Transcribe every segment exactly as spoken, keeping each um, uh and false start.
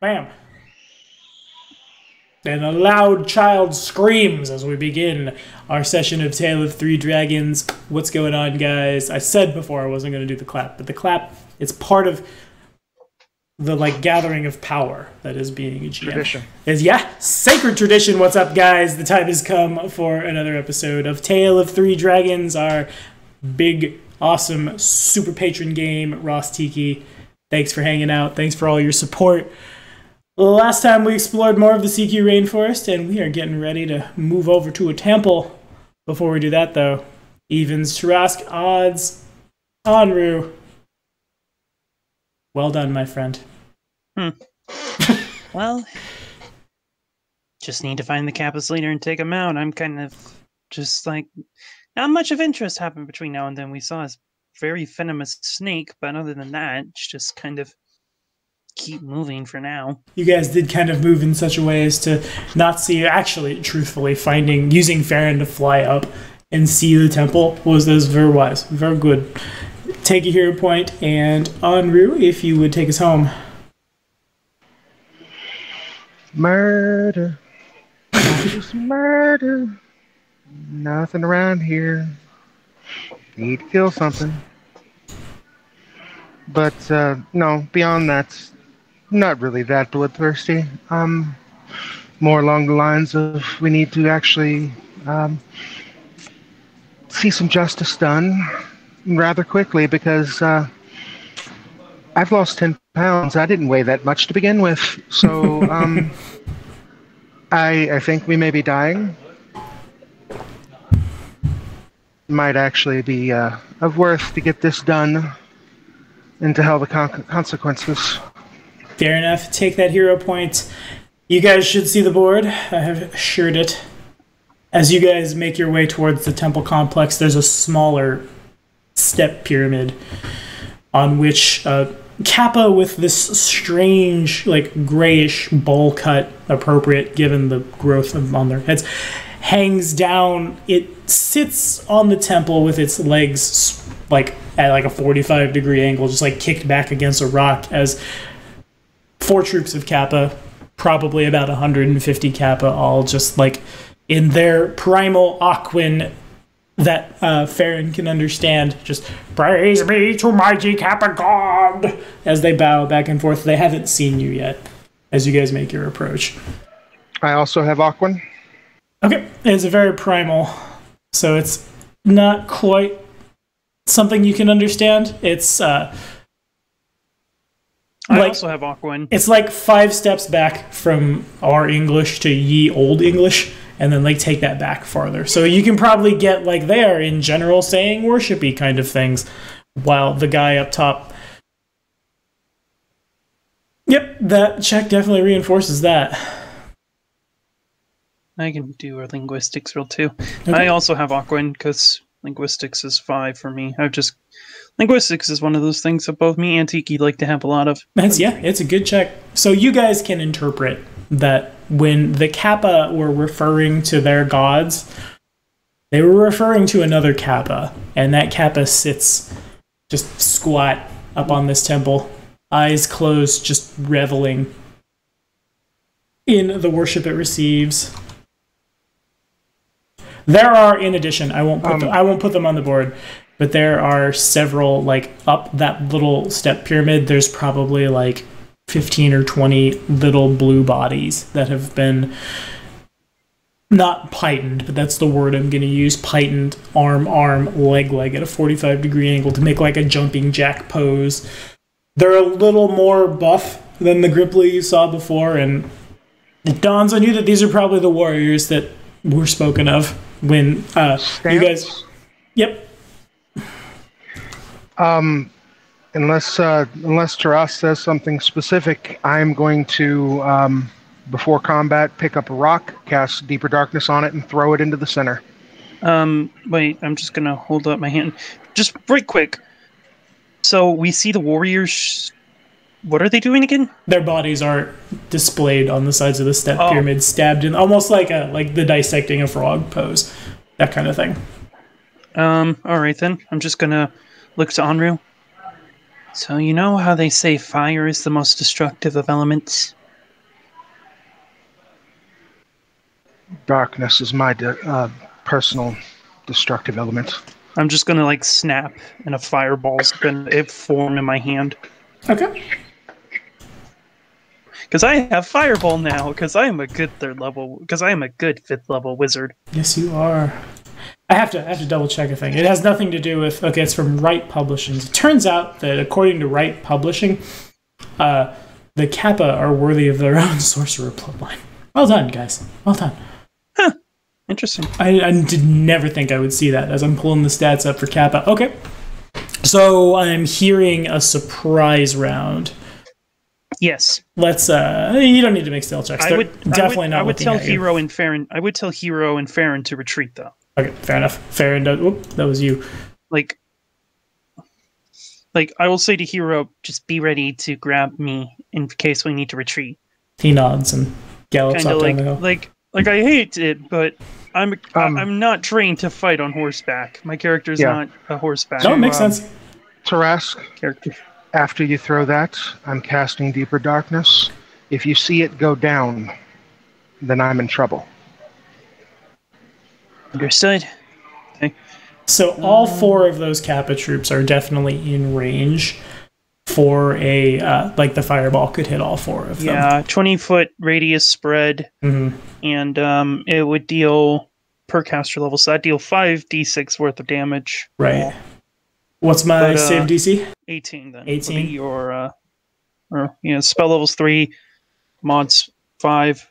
Bam. And a loud child screams as we begin our session of Tale of Three Dragons. What's going on, guys? I said before I wasn't going to do the clap, but the clap, it's part of the, like, gathering of power that is being a G M. Tradition. Is, yeah, sacred tradition. What's up, guys? The time has come for another episode of Tale of Three Dragons, our big, awesome, super patron game. Ross Tiki, thanks for hanging out. Thanks for all your support. Last time we explored more of the C Q rainforest, and we are getting ready to move over to a temple. Before we do that, though, evens, Tarrasque, odds, Anru. Well done, my friend. Hmm. Well, just need to find the Kappa's leader and take him out. I'm kind of just like, not much of interest happened between now and then. We saw this very venomous snake, but other than that, it's just kind of keep moving for now. You guys did kind of move in such a way as to not see, actually, truthfully, finding, using Farron to fly up and see the temple was, was very wise, very good. Take a hero point, and Anru, if you would take us home. Murder. Just murder. Nothing around here. Need to kill something. But, uh, no, beyond that, not really that bloodthirsty. Um, more along the lines of we need to actually um, see some justice done rather quickly, because uh, I've lost ten pounds. I didn't weigh that much to begin with, so um, I, I think we may be dying. Might actually be uh, of worth to get this done and to hell the con consequences. Fair enough. Take that hero point. You guys should see the board. I have shared it. As you guys make your way towards the temple complex, there's a smaller step pyramid on which uh, Kappa, with this strange, like, grayish bowl cut, appropriate given the growth of, on their heads, hangs down. It sits on the temple with its legs like at like a forty-five degree angle, just like kicked back against a rock, as four troops of Kappa, probably about one hundred fifty Kappa, all just like in their primal Aquan that uh, Farron can understand, just praise me to mighty Kappa God, as they bow back and forth. They haven't seen you yet as you guys make your approach. I also have Aquan. Okay, it's a very primal, so it's not quite something you can understand. It's uh, I like, also have Aquan. It's like five steps back from our English to ye old English, and then like take that back farther. So you can probably get like they are in general saying worshipy kind of things, while the guy up top. Yep, that check definitely reinforces that. I can do a linguistics roll too. Okay. I also have Aquan because linguistics is five for me. I've just linguistics is one of those things that both me and Tiki like to have a lot of. That's, yeah, it's a good check. So you guys can interpret that when the Kappa were referring to their gods, they were referring to another Kappa, and that Kappa sits just squat up on this temple, eyes closed, just reveling in the worship it receives. There are, in addition, I won't put um, them, I won't put them on the board, but there are several, like, up that little step pyramid, there's probably like fifteen or twenty little blue bodies that have been not pitoned, but that's the word I'm going to use, pitoned, arm, arm, leg, leg at a forty-five degree angle to make like a jumping jack pose. They're a little more buff than the Gripply you saw before, and it dawns on you that these are probably the warriors that were spoken of when uh, you guys... Yep. Um... Unless uh, unless Taras says something specific, I'm going to, um, before combat, pick up a rock, cast Deeper Darkness on it, and throw it into the center. Um, wait, I'm just going to hold up my hand. Just right quick. So we see the warriors. What are they doing again? Their bodies are displayed on the sides of the step oh. pyramid, stabbed in, almost like a like the dissecting a frog pose, that kind of thing. Um. All right, then. I'm just going to look to Anru. So you know how they say fire is the most destructive of elements? darkness is my de uh, personal destructive element. I'm just gonna like snap, and a fireball's gonna it form in my hand. Okay. Because I have fireball now. Because I am a good third level. Because I am a good fifth level wizard. Yes, you are. I have to I have to double check a thing. It has nothing to do with. Okay, it's from Wright Publishing. It turns out that according to Wright Publishing, uh, the Kappa are worthy of their own sorcerer bloodline. Well done, guys. Well done. Huh. Interesting. I, I did never think I would see that as I'm pulling the stats up for Kappa. Okay. So I'm hearing a surprise round. Yes. Let's. Uh, you don't need to make stealth checks. They're I would definitely I would, not. I would tell Hero and Farron. I would tell Hero and Farron to retreat, though. Okay, fair enough. Farron does. Whoop, that was you. Like, like I will say to Hero, just be ready to grab me in case we need to retreat. He nods and gallops up down the hill. Like, like I hate it, but I'm um, I'm not trained to fight on horseback. My character's yeah. not a horseback. No, it makes um, sense. Tarrasque character. After you throw that, I'm casting Deeper Darkness. If you see it go down, then I'm in trouble. Understood. Okay. So all four of those Kappa troops are definitely in range for a, uh, like the fireball could hit all four of them. Yeah, twenty foot radius spread, mm-hmm. and um, it would deal per caster level, so that'd deal five d six worth of damage. Right. What's my but, uh, save D C? eighteen, then. eighteen. Your, uh, or, you know, spell level's three, mods five.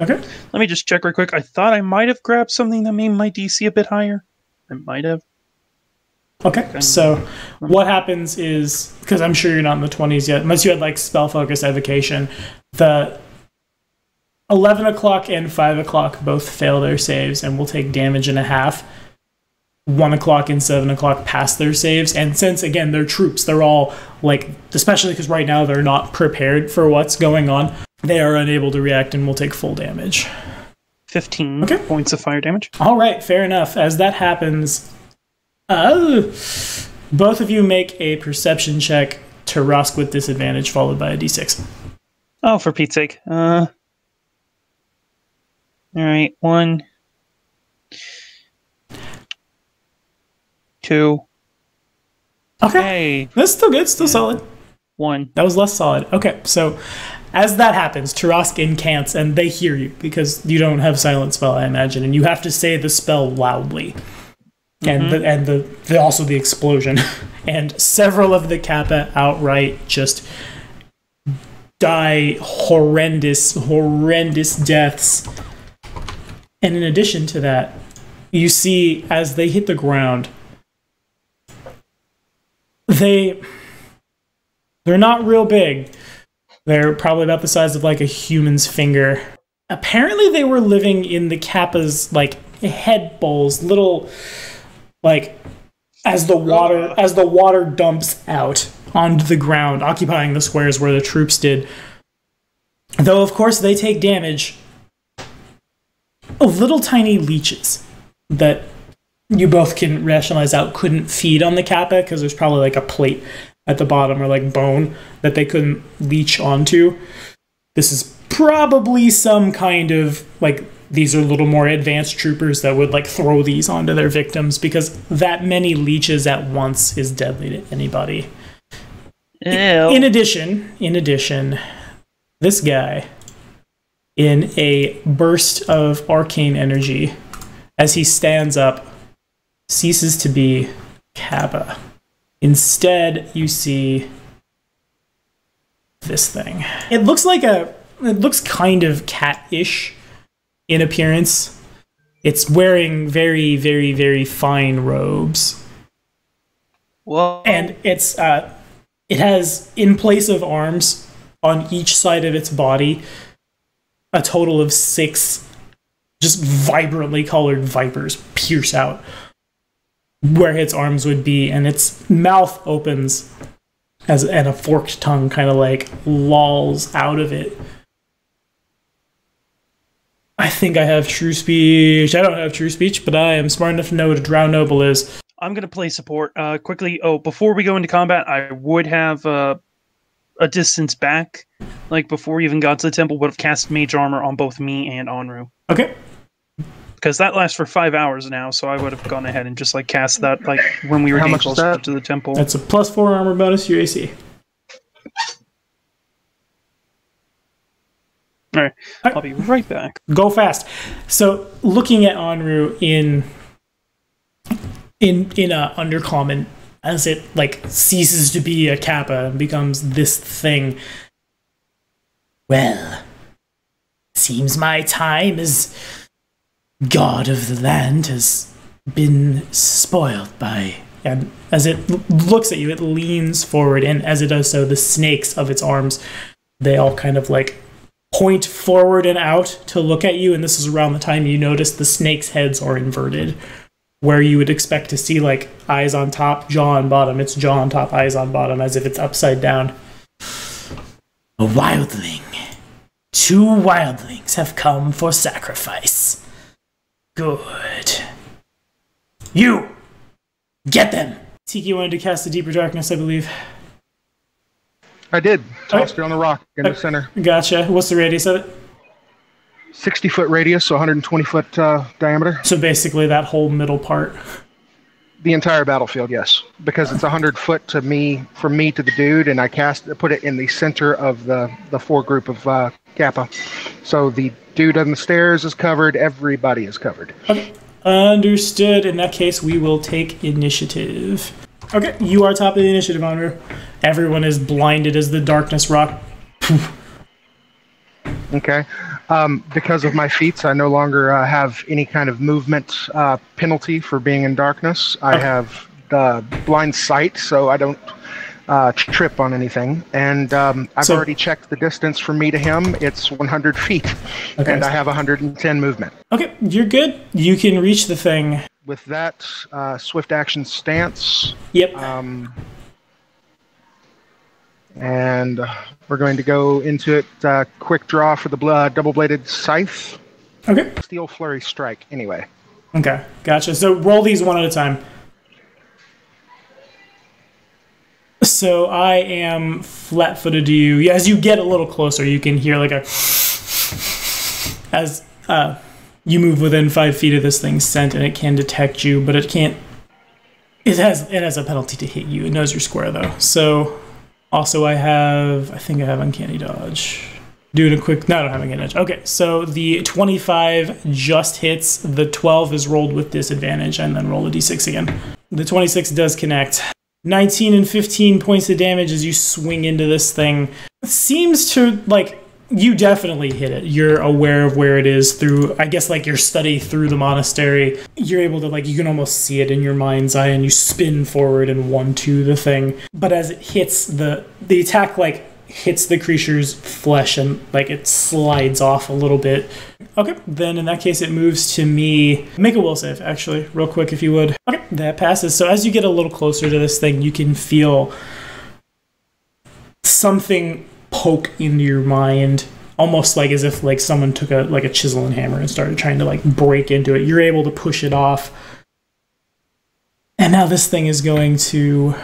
Okay. Let me just check real quick. I thought I might have grabbed something that made my D C a bit higher. I might have. Okay, okay. So what happens is, because I'm sure you're not in the twenties yet, unless you had, like, spell focus evocation, the eleven o'clock and five o'clock both fail their saves and will take damage and a half. one o'clock and seven o'clock pass their saves, and since, again, they're troops, they're all, like, especially because right now they're not prepared for what's going on, they are unable to react and will take full damage. fifteen okay. points of fire damage. All right, fair enough. As that happens, uh, both of you make a perception check to Rosk with disadvantage, followed by a d six. Oh, for Pete's sake. Uh, all right, one... Two. Okay. Hey. That's still good. Still yeah. solid. One. That was less solid. Okay. So as that happens, Tarrasque incants, and they hear you because you don't have silent spell, I imagine, and you have to say the spell loudly. Mm-hmm. And the, and the, the also the explosion. And several of the Kappa outright just die horrendous, horrendous deaths. And in addition to that, you see as they hit the ground, They, they're not real big. They're probably about the size of like a human's finger. Apparently they were living in the Kappa's like head bowls, little like as the water as the water dumps out onto the ground, occupying the squares where the troops did. Though of course they take damage. Of little tiny leeches that you both can rationalize out couldn't feed on the Kappa because there's probably like a plate at the bottom or like bone that they couldn't leech onto. This is probably some kind of like, these are little more advanced troopers that would like throw these onto their victims because that many leeches at once is deadly to anybody. Ew. In addition, in addition, this guy in a burst of arcane energy as he stands up ceases to be Kappa. Instead, you see this thing. It looks like a, it looks kind of cat-ish in appearance. It's wearing very, very, very fine robes. Whoa. And it's, uh, it has, in place of arms, on each side of its body, a total of six just vibrantly colored vipers pierce out where its arms would be, and its mouth opens as and a forked tongue kind of like lolls out of it. I think I have true speech. I don't have true speech, but I am smart enough to know what a drow noble is. I'm going to play support uh, quickly. Oh, before we go into combat, I would have uh, a distance back, like before we even got to the temple, would have cast mage armor on both me and Anru. Okay. because that lasts for five hours now, so I would have gone ahead and just like cast that like when we were getting close to the temple. That's a plus four armor bonus to your A C. All right, I'll be right back. Go fast. So looking at Anru in in in a undercommon as it like ceases to be a kappa and becomes this thing. Well, seems my time as god of the land has been spoiled by. And as it looks at you, it leans forward, and as it does so, the snakes of its arms, they all kind of like point forward and out to look at you, and this is around the time you notice the snake's heads are inverted. Where you would expect to see like eyes on top, jaw on bottom, it's jaw on top, eyes on bottom, as if it's upside down. A wildling. Two wildlings have come for sacrifice. Good. You! Get them! Tiki wanted to cast the Deeper Darkness, I believe. I did. Tossed okay. her on the rock in okay. the center. Gotcha. What's the radius of it? sixty foot radius, so one hundred twenty foot uh, diameter. So basically that whole middle part? The entire battlefield, yes. Because it's one hundred foot to me, from me to the dude, and I cast put it in the center of the, the four group of uh, Kappa. So the dude on the stairs is covered, everybody is covered. Okay. Understood. In that case, we will take initiative. Okay, you are top of the initiative, Anru. Everyone is blinded as the darkness rock. Okay. Um, because of my feats, I no longer uh, have any kind of movement uh, penalty for being in darkness. I have uh, blind sight, so I don't uh, trip on anything. And um, I've so, already checked the distance from me to him. It's one hundred feet, okay, and I have one hundred ten movement. Okay, you're good. You can reach the thing. With that, uh, swift action stance. Yep. Um, and we're going to go into it uh, quick draw for the uh, double-bladed scythe. Okay. Steel flurry strike anyway. Okay, gotcha. So roll these one at a time. So I am flat-footed to you. As you get a little closer, you can hear like a... As uh, you move within five feet of this thing's scent, and it can detect you, but it can't... It has, it has a penalty to hit you. It knows you're square, though. So... Also, I have, I think I have Uncanny Dodge. Doing a quick, no, I don't have Uncanny Dodge. Okay, so the twenty-five just hits, the twelve is rolled with disadvantage, and then roll a d six again. The twenty-six does connect. nineteen and fifteen points of damage as you swing into this thing. It seems to, like, you definitely hit it. You're aware of where it is through, I guess, like your study through the monastery. You're able to, like, you can almost see it in your mind's eye, and you spin forward and one two the thing. But as it hits the, the attack, like, hits the creature's flesh and, like, it slides off a little bit. Okay, then in that case, it moves to me. Make a will save, actually, real quick, if you would. Okay, that passes. So as you get a little closer to this thing, you can feel something poke into your mind, almost like as if like someone took a like a chisel and hammer and started trying to like break into it. You're able to push it off, and now this thing is going to,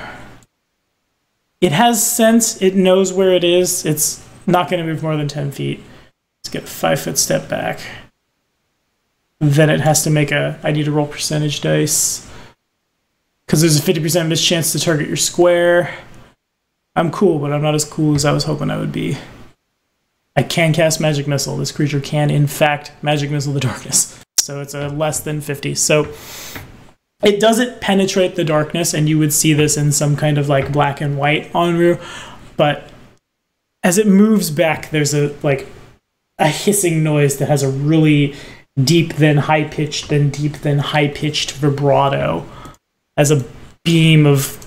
it has sense, it knows where it is, it's not going to move more than ten feet. Let's get a five foot step back, then it has to make a, I need to roll percentage dice because there's a fifty percent mischance to target your square. I'm cool, but I'm not as cool as I was hoping I would be. I can cast Magic Missile. This creature can, in fact, Magic Missile the darkness. So it's a less than fifty. So it doesn't penetrate the darkness, and you would see this in some kind of like black and white Anru. But as it moves back, there's a like a hissing noise that has a really deep, then high-pitched, then deep, then high-pitched vibrato as a beam of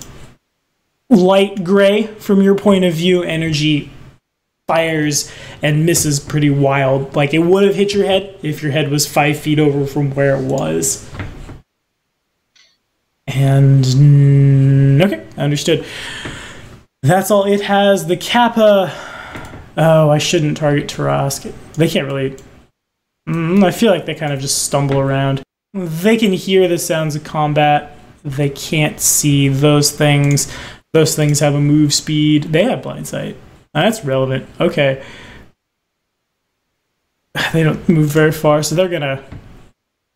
light gray, from your point of view, energy fires and misses pretty wild. Like, it would have hit your head if your head was five feet over from where it was. And... okay, understood. That's all it has. The Kappa... Oh, I shouldn't target Tarrasque. They can't really... Mm, I feel like they kind of just stumble around. They can hear the sounds of combat. They can't see those things. Those things have a move speed. They have blind sight. That's relevant. Okay. They don't move very far, so they're gonna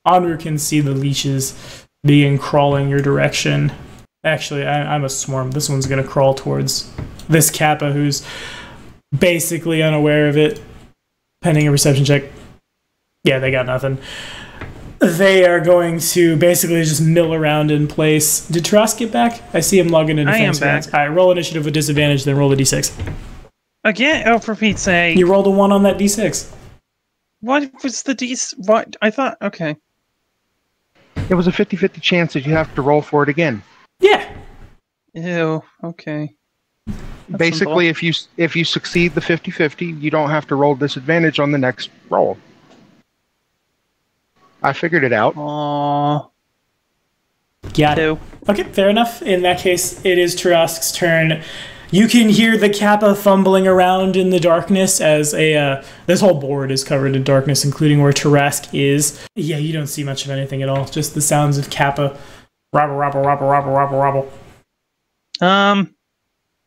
Anru can see the leeches begin crawling your direction. Actually, I, I'm a swarm. This one's going to crawl towards this Kappa, who's basically unaware of it. Pending a perception check. Yeah, they got nothing. They are going to basically just mill around in place. Did Tarrasque get back? I see him log into defense. I am back. All right, roll initiative with disadvantage, then roll a d six. Again? Oh, for Pete's sake. You rolled a one on that d six. What was the d? What? I thought, okay. It was a fifty fifty chance that you have to roll for it again. Yeah. Ew, okay. That's basically, if you, if you succeed the fifty fifty, you don't have to roll disadvantage on the next roll. I figured it out. Aww. Got it. Okay, fair enough. In that case, it is Tarrasque's turn. You can hear the Kappa fumbling around in the darkness as a... Uh, this whole board is covered in darkness, including where Tarrasque is. Yeah, you don't see much of anything at all. Just the sounds of Kappa. Robble, robble, robble, robble, robble, robble. Um,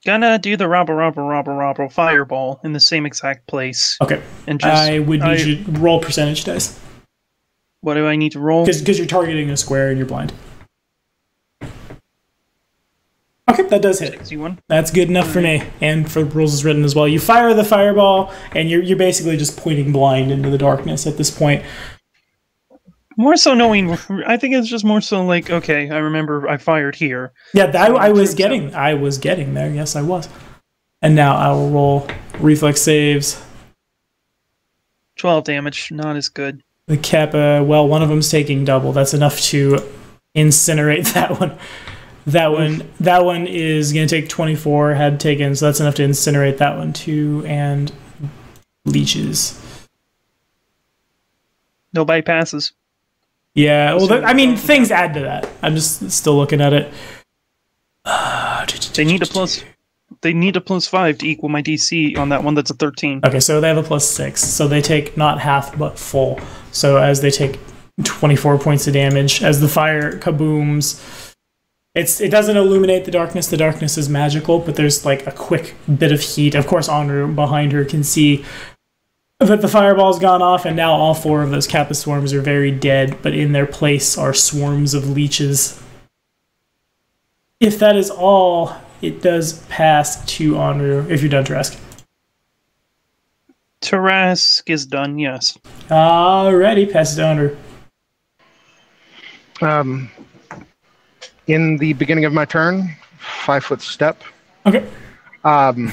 gonna do the robble, robble, robble, robble fireball in the same exact place. Okay. And just, I would need I... you to roll percentage dice. What do I need to roll? Because you're targeting a square and you're blind. Okay, that does hit. sixty-one. That's good enough for me. And for the rules as written as well. You fire the fireball, and you're, you're basically just pointing blind into the darkness at this point. More so knowing... I think it's just more so like, okay, I remember I fired here. Yeah, I, I was getting I was getting there. Yes, I was. And now I will roll reflex saves. twelve damage. Not as good. The Kappa, well, one of them's taking double. That's enough to incinerate that one. That one, that one is going to take twenty-four, had taken, so that's enough to incinerate that one too, and leeches. No bypasses. Yeah, well, that, I mean, things add to that. I'm just still looking at it. Uh, they need a plus... They need a plus five to equal my D C on that one. That's a thirteen. Okay, so they have a plus six. So they take not half, but full. So as they take twenty-four points of damage, as the fire kabooms, it's it doesn't illuminate the darkness. The darkness is magical, but there's like a quick bit of heat. Of course, Anru behind her can see that the fireball's gone off, and now all four of those Kappa swarms are very dead, but in their place are swarms of leeches. If that is all... It does pass to Anru, if you're done, Tarrasque. Tarrasque is done, yes. Alrighty, pass it to Anru. Um, in the beginning of my turn, five foot step. Okay. Um,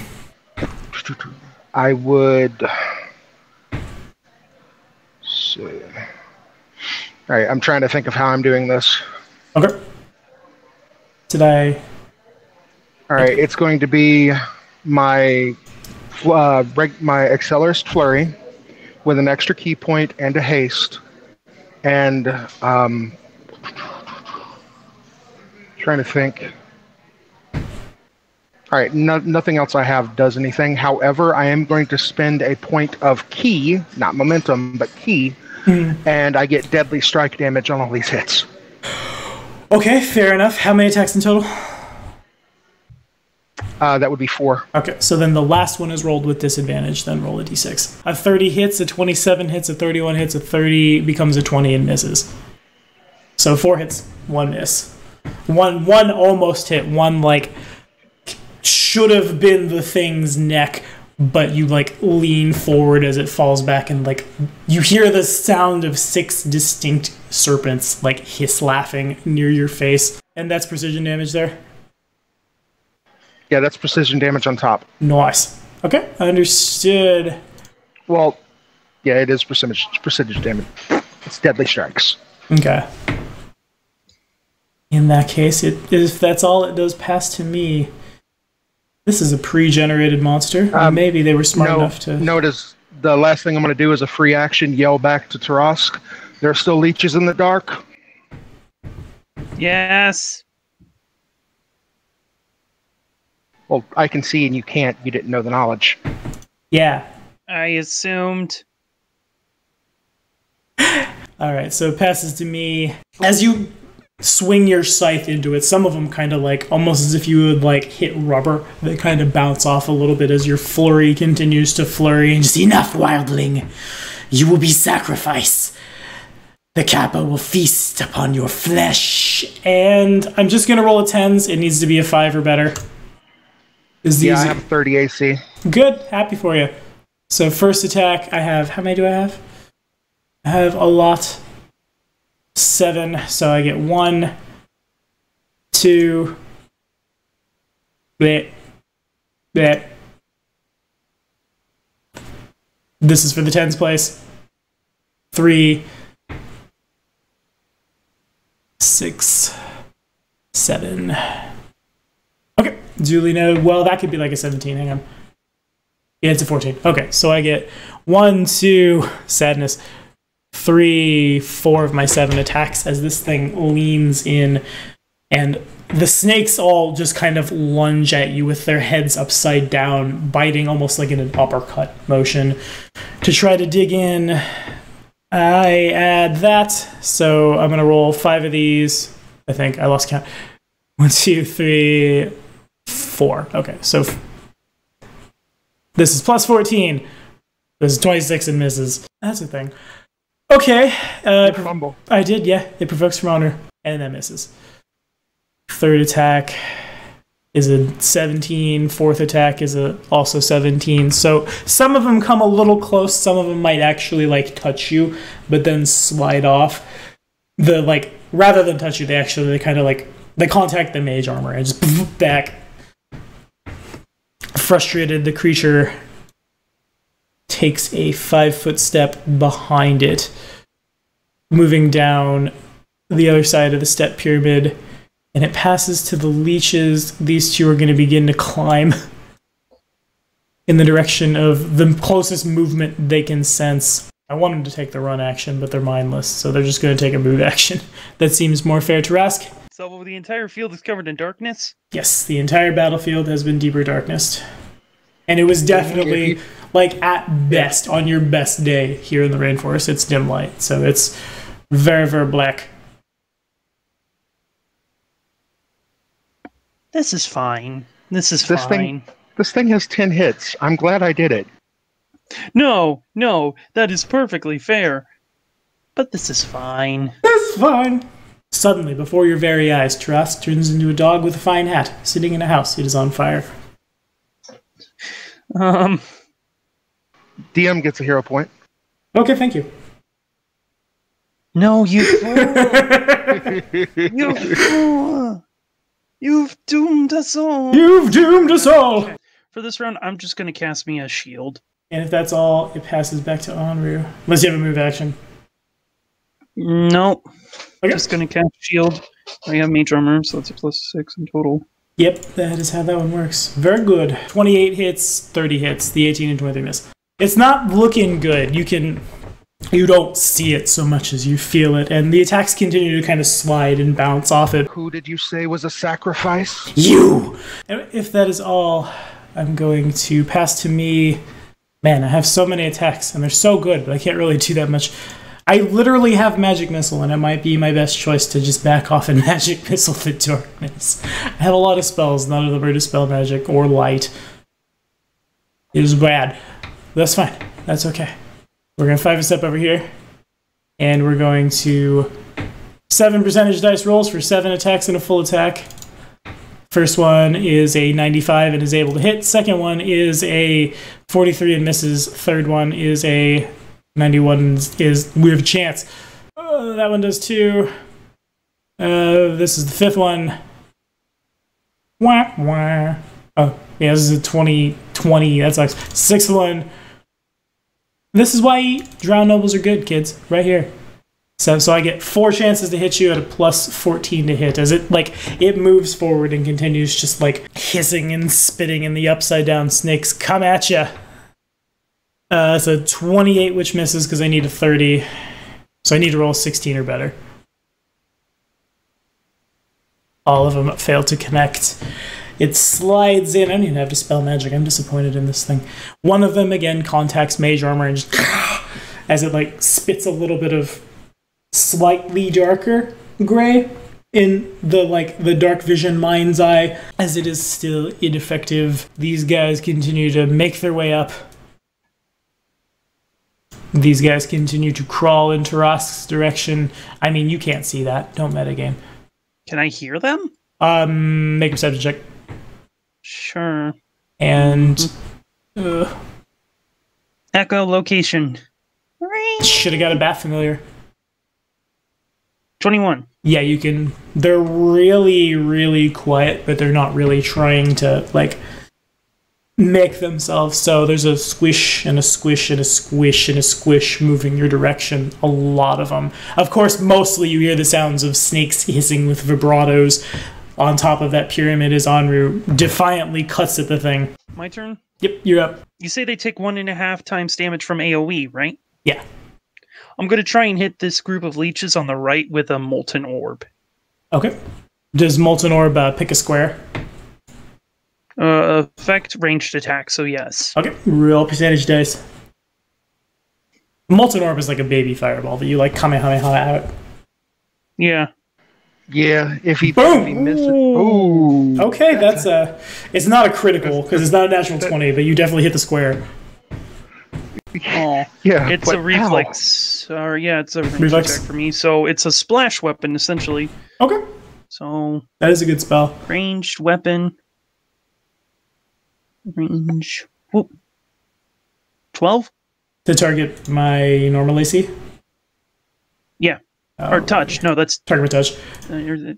I would... So, alright, I'm trying to think of how I'm doing this. Okay. Did I... All right, it's going to be my uh, my Accelerist Flurry with an extra key point and a haste, and um, trying to think. All right, no, nothing else I have does anything. However, I am going to spend a point of key, not momentum, but key, mm. and I get deadly strike damage on all these hits. Okay, fair enough. How many attacks in total? Uh, that would be four. Okay, so then the last one is rolled with disadvantage, then roll a d six. A thirty hits, a twenty-seven hits, a thirty-one hits, a thirty becomes a twenty and misses. So four hits, one miss. One, one almost hit, one, like, should have been the thing's neck, but you, like, lean forward as it falls back and, like, you hear the sound of six distinct serpents, like, hiss laughing near your face. And that's precision damage there. Yeah, that's precision damage on top. Nice. Okay, understood. Well, yeah, it is percentage, percentage damage. It's deadly strikes. Okay. In that case, it, if that's all it does pass to me, this is a pre-generated monster. Um, Maybe they were smart no, enough to... No, it is. The last thing I'm going to do is a free action yell back to Tarrasque. There are still leeches in the dark. Yes. Well, I can see and you can't. You didn't know the knowledge. Yeah. I assumed. Alright, so it passes to me. As you swing your scythe into it, some of them kind of like, almost as if you would like hit rubber, they kind of bounce off a little bit as your flurry continues to flurry. And just, enough, wildling. You will be sacrifice. The Kappa will feast upon your flesh. And I'm just going to roll a tens. It needs to be a five or better. Is the yeah, easy. I have thirty A C. Good. Happy for you. So first attack, I have... How many do I have? I have a lot. Seven. So I get one, two, bleh, bleh. This is for the tens place. Three, six, seven. Okay, duly noted. Well, that could be like a seventeen. Hang on. Yeah, it's a fourteen. Okay, so I get one, two, sadness, three, four of my seven attacks as this thing leans in, and the snakes all just kind of lunge at you with their heads upside down, biting almost like in an uppercut motion to try to dig in. I add that, so I'm gonna roll five of these. I think I lost count. One, two, three, four. Okay, so this is plus fourteen. This is twenty-six and misses. That's a thing. Okay. Uh, fumble. I did, yeah. It provokes from honor, and that misses. Third attack is a seventeen. Fourth attack is a also seventeen. So some of them come a little close. Some of them might actually like touch you, but then slide off. The like rather than touch you, they actually they kind of like they contact the mage armor and just back. Frustrated, the creature takes a five foot step behind it, moving down the other side of the step pyramid, and it passes to the leeches. These two are going to begin to climb in the direction of the closest movement they can sense. I want them to take the run action, but they're mindless, so they're just going to take a move action. That seems more fair to Tarrasque. So the entire field is covered in darkness? Yes, the entire battlefield has been deeper darkness. And it was definitely, like, at best, on your best day here in the rainforest, it's dim light. So it's very, very black. This is fine. This is this fine. Thing, this thing has ten hits. I'm glad I did it. No, no, that is perfectly fair. But this is fine. This is fine. Suddenly, before your very eyes, Tarrasque turns into a dog with a fine hat, sitting in a house. It is on fire. Um... D M gets a hero point. Okay, thank you. No, you... you You've doomed us all. You've doomed us all. For this round, I'm just going to cast me a shield. And if that's all, it passes back to Anru. Unless you have a move action. Nope. Okay. Just going to cast shield. I have mage armor, so that's a plus six in total. Yep, that is how that one works. Very good. twenty-eight hits, thirty hits. The eighteen and twenty-three miss. It's not looking good. You can, you don't see it so much as you feel it, and the attacks continue to kind of slide and bounce off it. Who did you say was a sacrifice? You! And if that is all, I'm going to pass to me. Man, I have so many attacks, and they're so good, but I can't really do that much. I literally have magic missile, and it might be my best choice to just back off and magic missile the darkness. I have a lot of spells, none of them are dispel magic or light. It is bad. That's fine. That's okay. We're going to five a step over here, and we're going to seven percentage dice rolls for seven attacks and a full attack. First one is a ninety-five and is able to hit. Second one is a forty-three and misses. Third one is a ninety-one is we have a chance. Uh, that one does two. Uh, this is the fifth one. Wah, wah. Oh, yeah, this is a twenty, twenty. That sucks. Sixth one. This is why drowned nobles are good, kids. Right here. So, so I get four chances to hit you at a plus fourteen to hit. As it like it moves forward and continues just like hissing and spitting, and the upside down snakes come at you. Uh, so twenty-eight, which misses because I need a thirty. So I need to roll sixteen or better. All of them fail to connect. It slides in. I don't even have to spell magic. I'm disappointed in this thing. One of them, again, contacts mage armor and just, as it, like, spits a little bit of slightly darker gray in the, like, the dark vision mind's eye. As it is still ineffective, these guys continue to make their way up. These guys continue to crawl in Tarrasque's direction. I mean, you can't see that. Don't metagame. Can I hear them? Um, make a perception check. Sure. And... Mm-hmm. uh, Echo location. Should have got a bat familiar. twenty-one. Yeah, you can... They're really, really quiet, but they're not really trying to, like... make themselves so there's a squish and a squish and a squish and a squish moving your direction. A lot of them. Of course, mostly you hear the sounds of snakes hissing with vibratos. On top of that pyramid is Anru defiantly cuts at the thing. My turn? Yep, you're up. You say they take one and a half times damage from AoE, right? Yeah. I'm going to try and hit this group of leeches on the right with a Molten Orb. Okay. Does Molten Orb uh, pick a square? Uh, effect ranged attack, so yes. Okay, real percentage dice. Molten Orb is like a baby fireball that you like kamehameha out. Yeah. Yeah, if he, if he misses. Ooh. Okay, that's a... It's not a critical, because it's not a natural twenty, but you definitely hit the square. Oh, yeah, it's but, a reflex. Or uh, yeah, it's a reflex check for me, so it's a splash weapon, essentially. Okay. So... That is a good spell. Ranged weapon... Range. Whoop. twelve? To target my normal A C? Yeah. Oh, or touch. No, that's... Target with touch. Uh,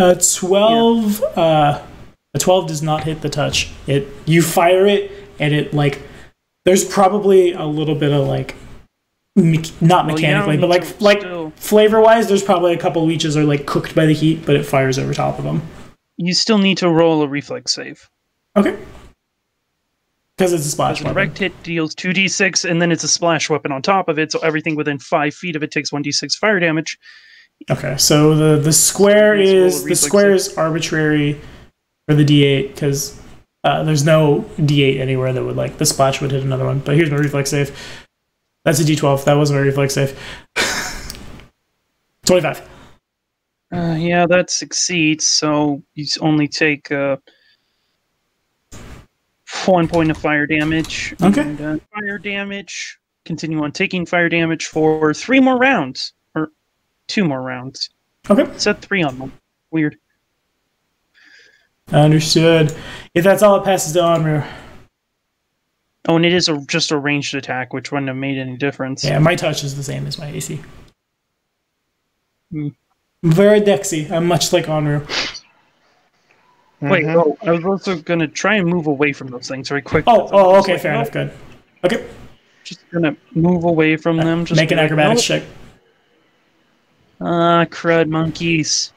uh, twelve... Yeah. Uh, a twelve does not hit the touch. It You fire it, and it, like... There's probably a little bit of, like... Me not well, mechanically, but, like, like flavor-wise, there's probably a couple leeches that are, like, cooked by the heat, but it fires over top of them. You still need to roll a reflex save. Okay. Because it's a splash weapon. Direct hit deals two d six, and then it's a splash weapon on top of it, so everything within five feet of it takes one d six fire damage. Okay, so the the square is the square is arbitrary for the d eight because uh, there's no d eight anywhere that would like the splash would hit another one. But here's my reflex save. That's a d twelve. That wasn't my reflex save. twenty-five. Uh, yeah, that succeeds. So you only take. Uh, One point of fire damage. Okay. And, uh, fire damage. Continue on taking fire damage for three more rounds. Or two more rounds. Okay. Set three on them. Weird. Understood. If that's all, it passes to Anru. Oh, and it is a, just a ranged attack, which wouldn't have made any difference. Yeah, my touch is the same as my A C. Mm. Very dexy. I'm much like Anru. Mm-hmm. Wait, no, I was also going to try and move away from those things very quickly. Oh, oh okay, like, fair no. enough, good. Okay. Just going to move away from uh, them. Just make an like, acrobatics check. Ah, uh, crud monkeys.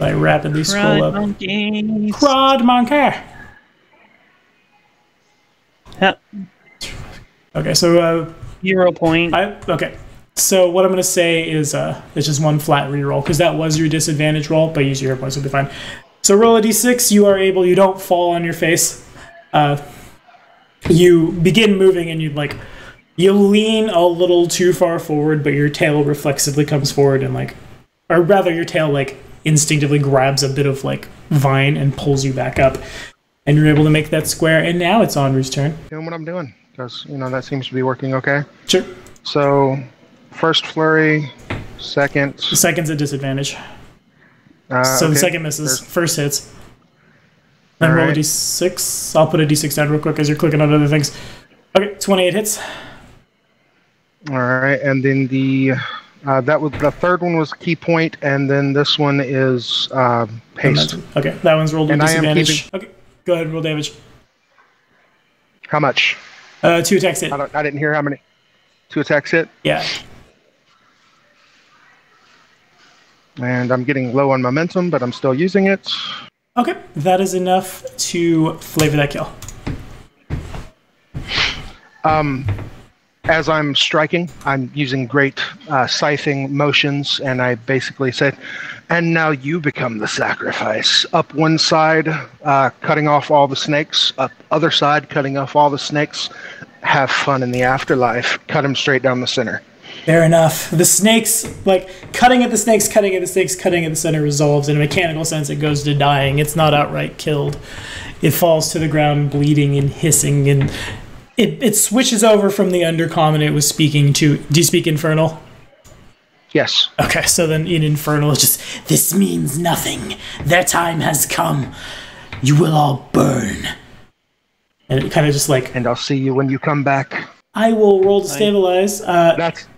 I rapidly crud scroll up. Monkeys. Crud monkey! Yeah. Okay, so... Uh, Zero point. I, okay. So what I'm going to say is uh, it's just one flat reroll, because that was your disadvantage roll, but use your hero points, it'll be fine. So roll a d six, you are able, you don't fall on your face. Uh, you begin moving and you like, you lean a little too far forward, but your tail reflexively comes forward and like, or rather your tail like instinctively grabs a bit of like vine and pulls you back up. And you're able to make that square, and now it's Anru's turn. Doing what I'm doing, because, you know, that seems to be working okay. Sure. So... First flurry, second. The second's a disadvantage. Uh, so okay. The second misses, first, first hits. Then all roll right. a d six. I'll put a d six down real quick as you're clicking on other things. Okay, twenty-eight hits. All right, and then the uh, that was the third one was key point, and then this one is uh, haste. Okay, that one's rolled with disadvantage. Okay, go ahead and roll damage. How much? Uh, two attacks hit. I, don't, I didn't hear how many. Two attacks hit. Yeah. And I'm getting low on momentum, but I'm still using it. Okay, that is enough to flavor that kill. Um, as I'm striking, I'm using great uh, scything motions, and I basically said, and now you become the sacrifice. Up one side, uh, cutting off all the snakes. Up other side, cutting off all the snakes. Have fun in the afterlife. Cut him straight down the center. Fair enough. The snakes, like, cutting at the snakes, cutting at the snakes, cutting at the center resolves. In a mechanical sense, it goes to dying. It's not outright killed. It falls to the ground bleeding and hissing and it, it switches over from the undercommon it was speaking to. Do you speak Infernal? Yes. Okay, so then in Infernal, it's just, this means nothing. Their time has come. You will all burn. And it kind of just like... And I'll see you when you come back. I will roll to stabilize. Uh, that's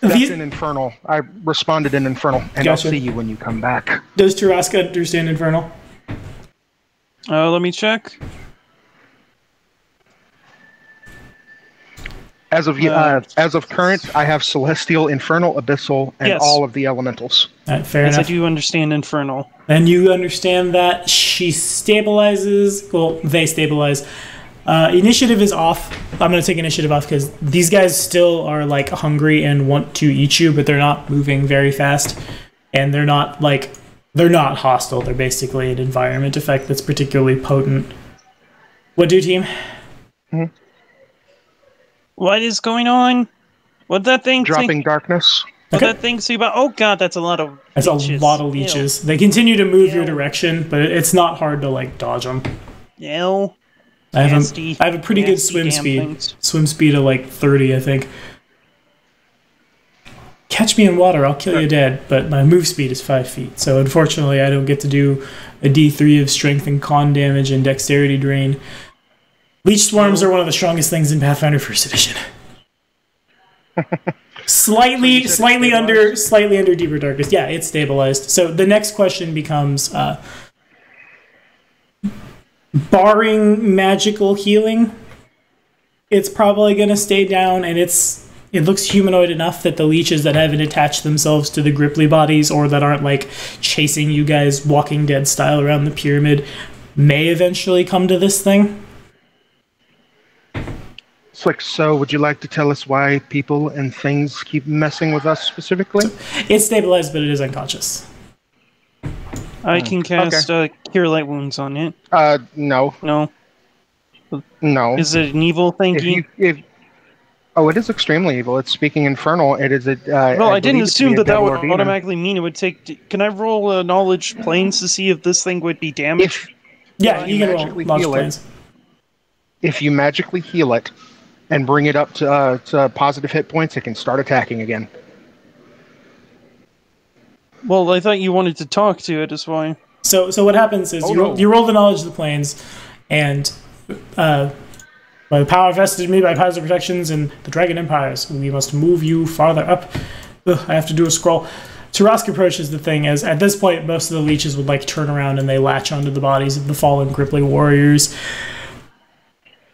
that's these, in Infernal. I responded in Infernal. And gotcha. I'll see you when you come back. Does Tarrasque understand Infernal? Uh, let me check. As of uh, uh, as of current, I have Celestial, Infernal, Abyssal, and yes. all of the elementals. Right, fair yes, enough. I do understand Infernal. And you understand that she stabilizes. Well, they stabilize. Uh, initiative is off. I'm going to take initiative off because these guys still are like hungry and want to eat you, but they're not moving very fast, and they're not like they're not hostile. They're basically an environment effect that's particularly potent. What do team? Mm-hmm. What is going on? What that thing? Dropping think? darkness. What okay. that thing? See about? Oh god, that's a lot of. That's leeches. a lot of leeches. Ew. They continue to move Ew. your direction, but it's not hard to like dodge them. No. I have nasty, a, I have a pretty good swim speed. Things. Swim speed of like thirty, I think. Catch me in water, I'll kill sure. you dead. But my move speed is five feet, so unfortunately, I don't get to do a D three of strength and con damage and dexterity drain. Leech swarms are one of the strongest things in Pathfinder First Edition. slightly, slightly under, slightly under Deeper Darkness. Yeah, it's stabilized. So the next question becomes, uh, barring magical healing, it's probably going to stay down, and it's it looks humanoid enough that the leeches that haven't attached themselves to the Gripply bodies or that aren't like chasing you guys Walking Dead style around the pyramid may eventually come to this thing. So, would you like to tell us why people and things keep messing with us specifically? It's stabilized, but it is unconscious. I can cast okay. uh, Cure Light Wounds on it. Uh, no. No. No. Is it an evil thingy? If if, oh, it is extremely evil. It's speaking Infernal. It is a. Uh, well, I, I didn't assume that that would automatically mean it would take. Can I roll uh, Knowledge Planes to see if this thing would be damaged? If, yeah, you, you can roll Knowledge Planes. If you magically heal it, and bring it up to, uh, to positive hit points, it can start attacking again. Well, I thought you wanted to talk to it, is why. So, so what happens is oh, you, no. roll, you roll the Knowledge of the Planes, and uh, by the power vested in me by powers of protections and the Dragon Empires, we must move you farther up. Ugh, I have to do a scroll. Tarrasque approaches the thing as, at this point, most of the leeches would like turn around and they latch onto the bodies of the fallen Gripply warriors.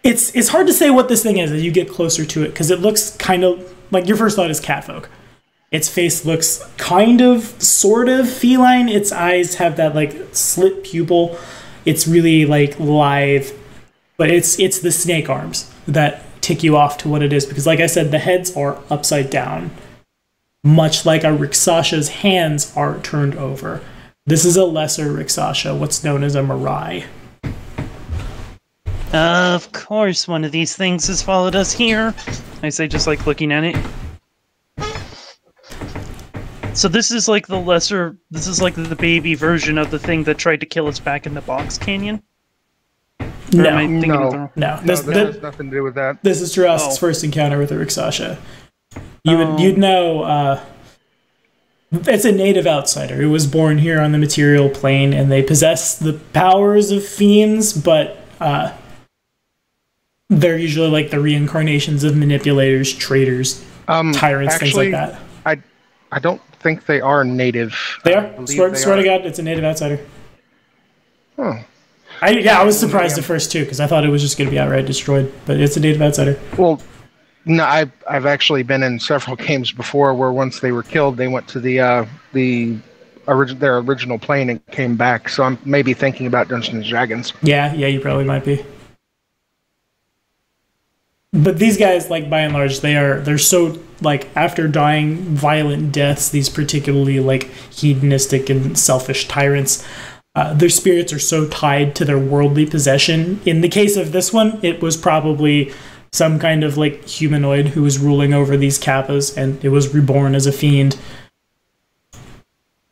It's, it's hard to say what this thing is as you get closer to it, because it looks kind of... Like, your first thought is catfolk. Its face looks kind of, sort of feline. Its eyes have that, like, slit pupil. It's really, like, lithe. But it's, it's the snake arms that tick you off to what it is, because, like I said, the heads are upside down. Much like a Rakshasha's hands are turned over. This is a lesser Rakshasha, what's known as a Mirai. Of course, one of these things has followed us here. I say, just like looking at it. So this is like the lesser. This is like the baby version of the thing that tried to kill us back in the Box Canyon. No, no, no, no. This, no, this the, has nothing to do with that. This is Tarrasque's oh. first encounter with the Rakshasa. You um, would, you'd know. Uh, It's a native outsider who was born here on the material plane, and they possess the powers of fiends, but. Uh, They're usually like the reincarnations of manipulators, traitors, um, tyrants, actually, things like that. I, I don't think they are native. They are. Swear, they swear are. to God, it's a native outsider. Huh. I, yeah, I was surprised at first too, because I thought it was just going to be outright destroyed. But it's a native outsider. Well, no, I've I've actually been in several games before where once they were killed, they went to the uh, the. Origi their original plane and came back, so I'm maybe thinking about Dungeons and Dragons. Yeah, yeah, you probably might be. But these guys, like by and large, they are they're so like after dying violent deaths, these particularly like hedonistic and selfish tyrants, uh, their spirits are so tied to their worldly possession. In the case of this one, it was probably some kind of like humanoid who was ruling over these Kappas, and it was reborn as a fiend.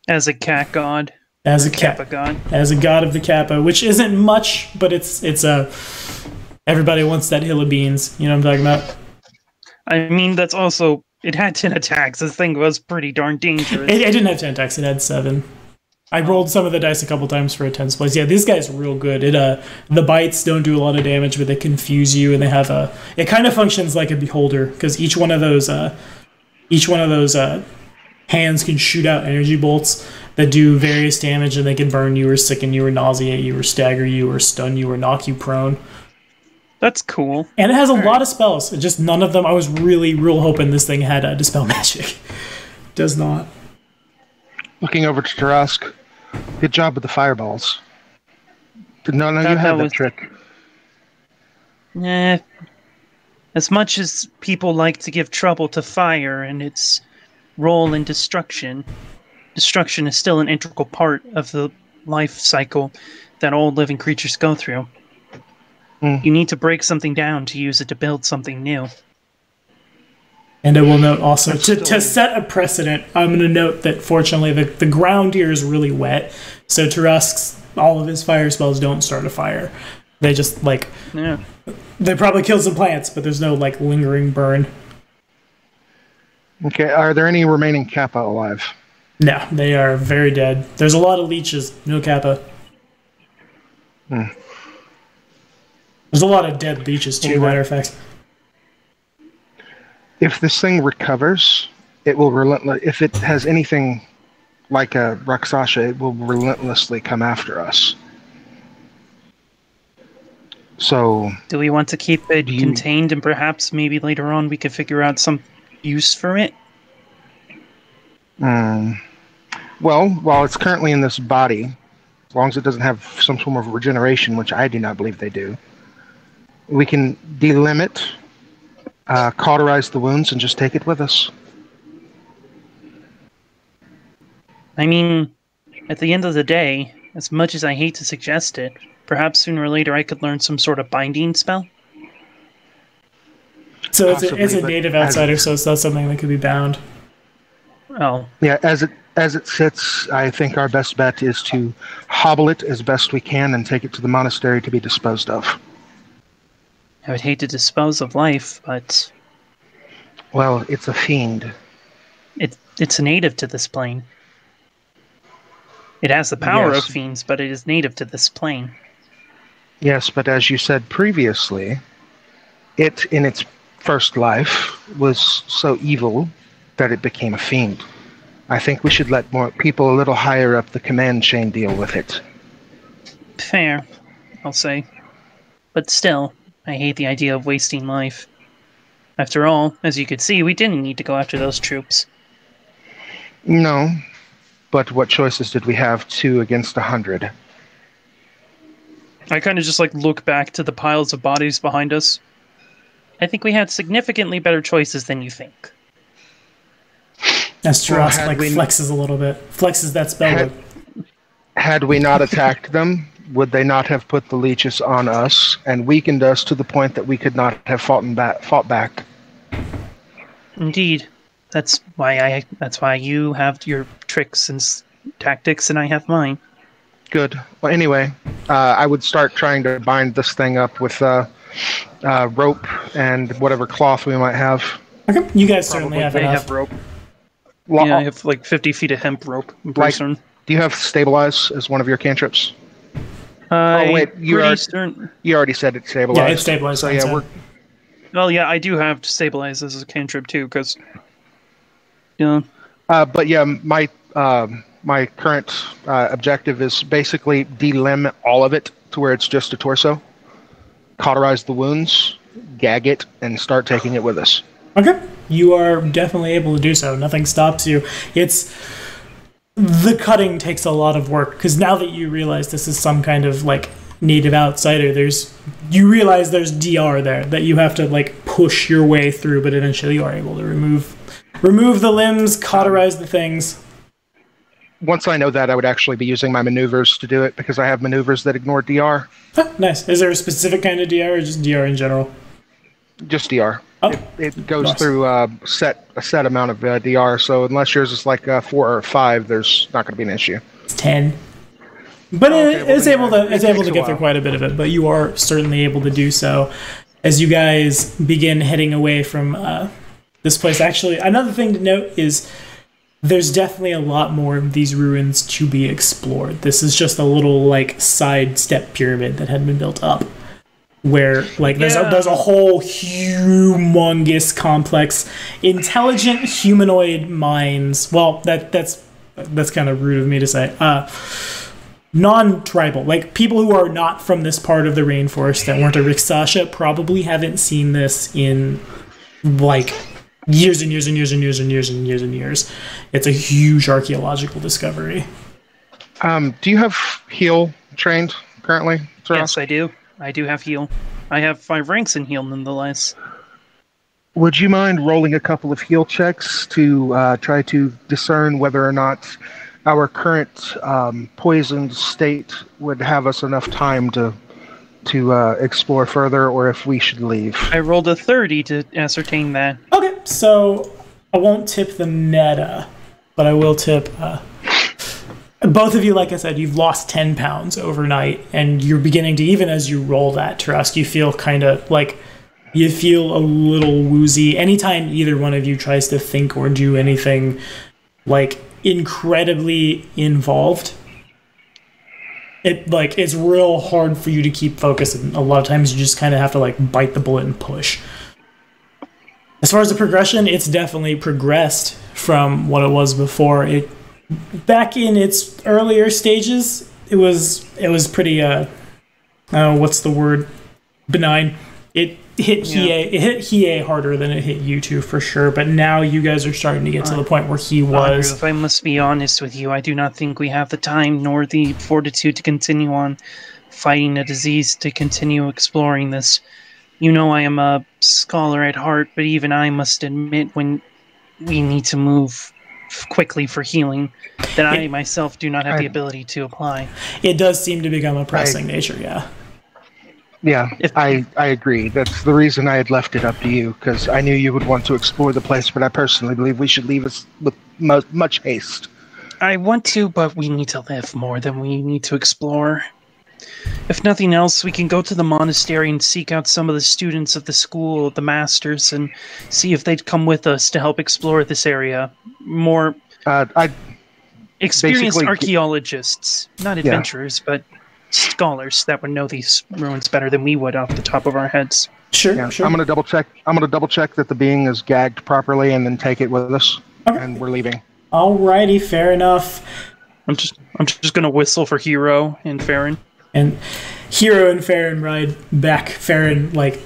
As a cat god. As a Kappa god. As a god of the Kappa, which isn't much, but it's it's a Everybody wants that hill of beans. You know what I'm talking about? I mean, that's also... It had ten attacks. This thing was pretty darn dangerous. It, it didn't have ten attacks. It had seven. I rolled some of the dice a couple times for a ten splice. Yeah, these guys are real good. It uh, the bites don't do a lot of damage, but they confuse you, and they have a. It kind of functions like a beholder, because each one of those, uh, each one of those uh, hands can shoot out energy bolts that do various damage, and they can burn you, or sicken you, or nauseate you, or stagger you, or stun you, or knock you prone. That's cool. And it has a All lot right. of spells. Just none of them. I was really, real hoping this thing had uh, Dispel Magic. Does not. Looking over to Tarrasque. Good job with the fireballs. No, no, you had that trick. Eh. As much as people like to give trouble to fire and its role in destruction, destruction is still an integral part of the life cycle that all living creatures go through. You need to break something down to use it to build something new. And I will note also, to, to set a precedent, I'm going to note that fortunately the, the ground here is really wet, so Tarrasque's, all of his fire spells don't start a fire. They just, like, yeah. They probably kill some plants, but there's no, like, lingering burn. Okay, are there any remaining Kappa alive? No, they are very dead. There's a lot of leeches, no Kappa. Hmm. There's a lot of dead beaches, too, matter of fact. If this thing recovers, it will relentless. If it has anything like a Rakshasa, it will relentlessly come after us. So... Do we want to keep it you, contained, and perhaps maybe later on we could figure out some use for it? Um, well, while it's currently in this body, as long as it doesn't have some form of regeneration, which I do not believe they do, we can delimit, uh, cauterize the wounds, and just take it with us. I mean, at the end of the day, as much as I hate to suggest it, perhaps sooner or later I could learn some sort of binding spell. So it's a, it's a native outsider, so it's not something that could be bound. Oh. Yeah, as it, as it sits, I think our best bet is to hobble it as best we can and take it to the monastery to be disposed of. I would hate to dispose of life, but... Well, it's a fiend. It, it's native to this plane. It has the power yes. of fiends, but it is native to this plane. Yes, but as you said previously, it, in its first life, was so evil that it became a fiend. I think we should let more people a little higher up the command chain deal with it. Fair, I'll say. But still... I hate the idea of wasting life. After all, as you could see, we didn't need to go after those troops. No, but what choices did we have? Two against a hundred. I kind of just like look back to the piles of bodies behind us. I think we had significantly better choices than you think. That's true. Well, like flexes a little bit. Flexes that spell. Had, had we not attacked them, would they not have put the leeches on us and weakened us to the point that we could not have fought, and ba fought back? Indeed. That's why I. That's why you have your tricks and tactics, and I have mine. Good. Well, anyway, uh, I would start trying to bind this thing up with uh, uh, rope and whatever cloth we might have. Okay. You guys Probably certainly have, have rope. Well, yeah, I have like fifty feet of hemp rope. Like, do you have stabilize as one of your cantrips? Uh, oh wait, you already, certain... you already said it stabilized. Yeah, it stabilized. So, yeah, we're... Well, yeah, I do have to stabilize this as a cantrip too, because yeah. Uh, but yeah, my uh, my current uh, objective is basically delimb all of it to where it's just a torso, cauterize the wounds, gag it, and start taking it with us. Okay, you are definitely able to do so. Nothing stops you. It's. The cutting takes a lot of work, because now that you realize this is some kind of like native outsider, there's you realize there's D R there that you have to like push your way through, but eventually you are able to remove remove the limbs, cauterize the things. Once I know that, I would actually be using my maneuvers to do it, because I have maneuvers that ignore D R. Huh, nice. Is there a specific kind of D R, or just D R in general? Just D R. Oh, it, it goes nice. through uh, set, a set amount of uh, D R, so unless yours is like uh, four or five, there's not going to be an issue. It's ten. But oh, okay. it, well, it's able to it's able to get through quite a bit of it. But you are certainly able to do so as you guys begin heading away from uh, this place. Actually, another thing to note is there's definitely a lot more of these ruins to be explored. This is just a little like side step pyramid that had been built up, where like there's yeah. a, there's a whole humongous complex, intelligent humanoid minds. Well, that that's that's kind of rude of me to say. Uh, non-tribal, like people who are not from this part of the rainforest that weren't a Rakshasa probably haven't seen this in like years and years and years and years and years and years and years. It's a huge archaeological discovery. Um, do you have heal trained currently? Tarrasque? Yes, I do. I do have heal. I have five ranks in heal, nonetheless. Would you mind rolling a couple of heal checks to uh, try to discern whether or not our current um, poisoned state would have us enough time to to uh, explore further, or if we should leave? I rolled a thirty to ascertain that. Okay, so I won't tip the meta, but I will tip... Uh, both of you, like I said, you've lost ten pounds overnight, and you're beginning to, even as you roll that, Tarrasque, you feel kind of like... You feel a little woozy. Anytime either one of you tries to think or do anything, like... incredibly involved, it like it's real hard for you to keep focused, and a lot of times you just kind of have to like bite the bullet and push. As far as the progression, it's definitely progressed from what it was before. It back in its earlier stages, it was it was pretty uh uh what's the word, benign. It hit yeah. Hiei, it hit Hiei harder than it hit you two for sure, but now you guys are starting to get to the point where he was. If I must be honest with you, I do not think we have the time nor the fortitude to continue on fighting a disease, to continue exploring this. You know, I am a scholar at heart, but even I must admit when we need to move quickly for healing that it, I myself do not have I, the ability to apply. It does seem to become a pressing I, nature, yeah. Yeah, I, I agree. That's the reason I had left it up to you, because I knew you would want to explore the place, but I personally believe we should leave us with mu much haste. I want to, but we need to live more than we need to explore. If nothing else, we can go to the monastery and seek out some of the students of the school, the masters, and see if they'd come with us to help explore this area. More uh, I experienced archaeologists, not adventurers, yeah. but... scholars that would know these ruins better than we would off the top of our heads. Sure, yeah, sure. I'm gonna double check. I'm gonna double check that the being is gagged properly, and then take it with us. Right. And we're leaving. Alrighty, fair enough. I'm just, I'm just gonna whistle for Hero and Farron. And Hero and Farron ride back. Farron like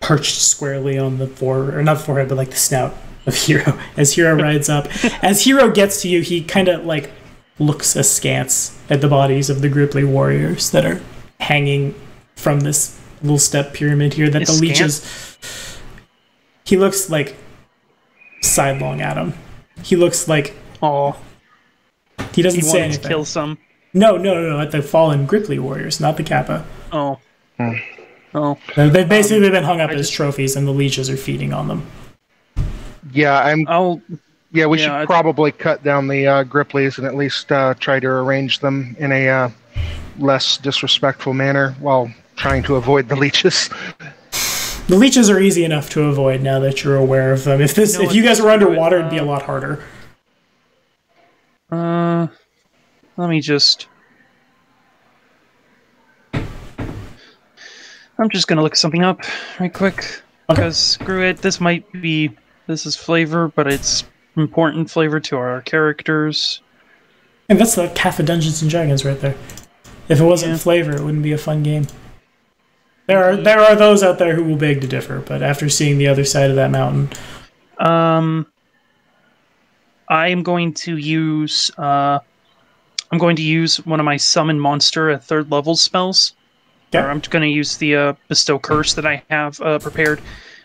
perched squarely on the forehead, or not the forehead, but like the snout of Hero. As Hero rides up, as Hero gets to you, he kind of like looks askance at the bodies of the Gripply warriors that are hanging from this little step pyramid here that it's the leeches... Scant. He looks, like, sidelong at him. He looks like... Aw. He doesn't he say anything. To kill some? No, no, no, no, at the fallen Gripply warriors, not the Kappa. Oh. Mm. Oh. They've basically um, been hung up I as just... trophies, and the leeches are feeding on them. Yeah, I'm... I'll... Yeah, we yeah, should probably cut down the uh, Gripplies and at least uh, try to arrange them in a uh, less disrespectful manner while trying to avoid the leeches. The leeches are easy enough to avoid now that you're aware of them. If this, no, if you guys were underwater, it, uh, it'd be a lot harder. Uh, let me just... I'm just going to look something up right quick. Because, okay. Screw it, this might be... This is flavor, but it's... important flavor to our characters. And that's the Cafe Dungeons and Dragons right there. If it wasn't yeah. flavor, it wouldn't be a fun game. There are there are those out there who will beg to differ, but after seeing the other side of that mountain... Um, I am going to use... Uh, I'm going to use one of my Summon Monster at third level spells. Yep. Or I'm going to use the uh, Bestow Curse that I have uh, prepared.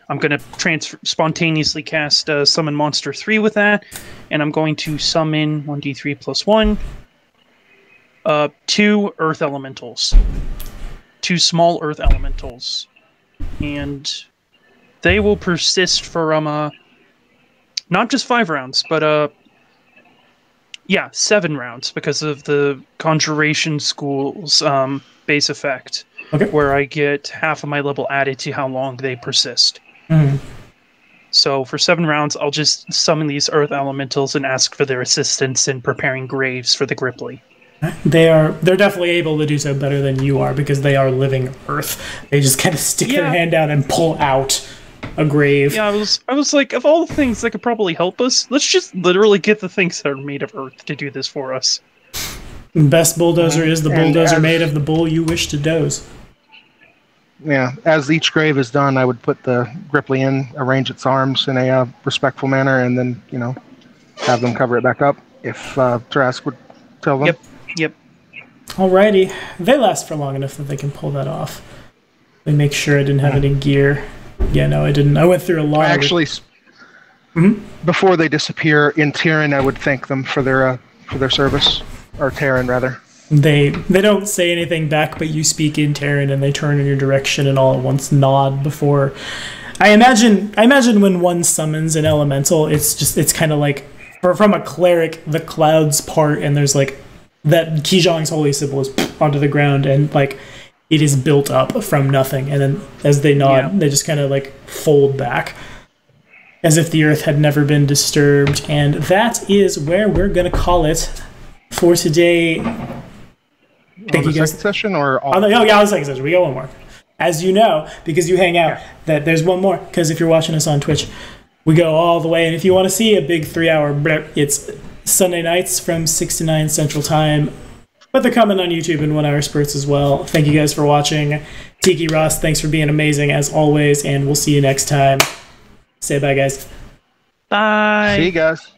I'm going to transfer, spontaneously cast uh, Summon Monster three with that, and I'm going to summon one d three plus one, uh, two Earth Elementals. Two small Earth Elementals. And they will persist for um, uh, not just five rounds, but uh, Yeah, seven rounds because of the Conjuration School's um, base effect, okay. where I get half of my level added to how long they persist. Mm. So for seven rounds, I'll just summon these Earth Elementals and ask for their assistance in preparing graves for the Gripply. They are, they're definitely able to do so better than you are because they are living Earth. They just kind of stick yeah. their hand out and pull out a grave. Yeah, I was, I was like, of all the things that could probably help us, let's just literally get the things that are made of Earth to do this for us. Best bulldozer is the bulldozer as, made of the bull you wish to doze. Yeah, as each grave is done, I would put the Gripply in, arrange its arms in a uh, respectful manner, and then, you know, have them cover it back up, if uh, Tarrasque would tell them. Yep, yep. Alrighty. They last for long enough that they can pull that off. They make sure I didn't have any gear. Yeah, no, I didn't. I went through a lot. I actually, mm-hmm. before they disappear in Terran, I would thank them for their uh, for their service, or Terran rather. They they don't say anything back, but you speak in Terran, and they turn in your direction and all at once nod before. I imagine I imagine when one summons an elemental, it's just it's kind of like for, from a cleric, the clouds part, and there's like that Kijang's holy symbol is onto the ground, and like. It is built up from nothing, and then as they nod, yeah. they just kind of like fold back, as if the earth had never been disturbed. And that is where we're gonna call it for today. Thank you guys. On the second session, or all? Oh yeah, on the second session. We got one more, as you know, because you hang out. Yeah. That there's one more, because if you're watching us on Twitch, we go all the way. And if you want to see a big three-hour, it's Sunday nights from six to nine Central Time. But they're coming on YouTube in one-hour spurts as well. Thank you guys for watching. Tiki, Ross, thanks for being amazing as always, and we'll see you next time. Say bye, guys. Bye. See you guys.